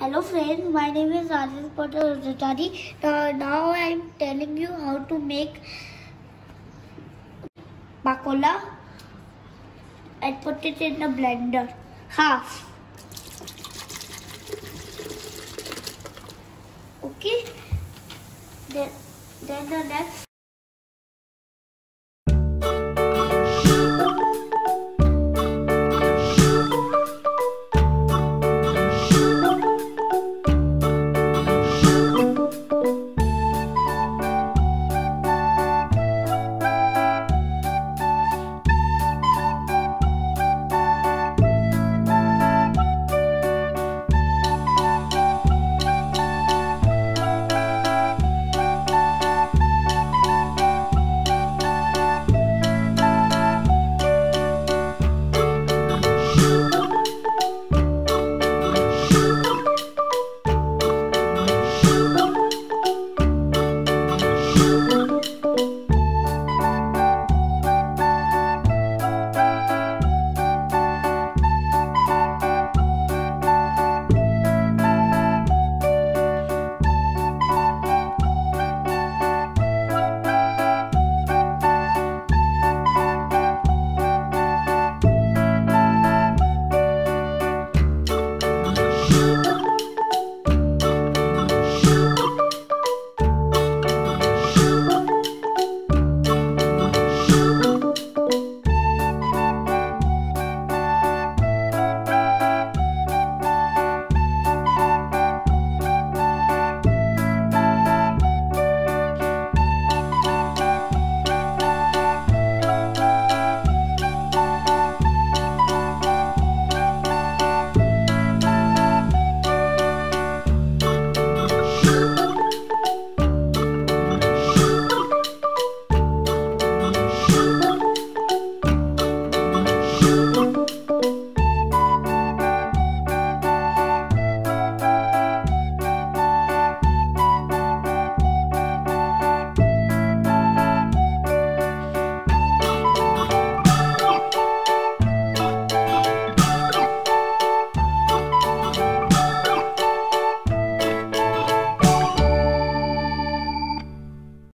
Hello friends, my name is Arjun Patel. Now I am telling you how to make Pakola and put it in a blender. Half. Okay. Then the next